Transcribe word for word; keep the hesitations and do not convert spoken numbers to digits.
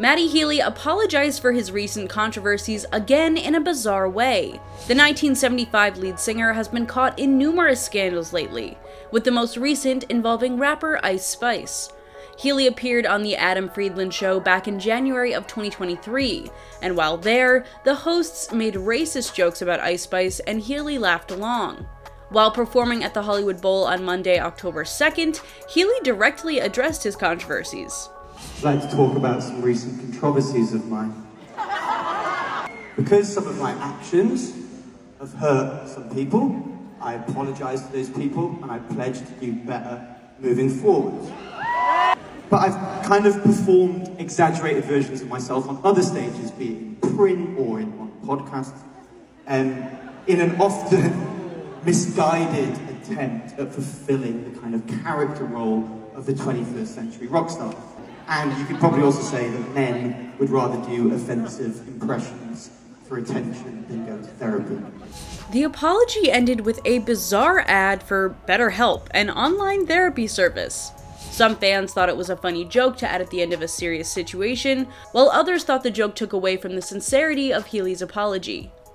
Matty Healy apologized for his recent controversies again in a bizarre way. The nineteen seventy-five lead singer has been caught in numerous scandals lately, with the most recent involving rapper Ice Spice. Healy appeared on The Adam Friedland Show back in January of twenty twenty-three, and while there, the hosts made racist jokes about Ice Spice and Healy laughed along. While performing at the Hollywood Bowl on Monday, October second, Healy directly addressed his controversies. I'd like to talk about some recent controversies of mine. Because some of my actions have hurt some people, I apologise to those people and I pledge to do better moving forward. But I've kind of performed exaggerated versions of myself on other stages, be it in print or in, on podcasts, and in an often misguided attempt at fulfilling the kind of character role of the twenty-first century rock star. And you could probably also say that men would rather do offensive impressions for attention than go to therapy. The apology ended with a bizarre ad for BetterHelp, an online therapy service. Some fans thought it was a funny joke to add at the end of a serious situation, while others thought the joke took away from the sincerity of Healy's apology.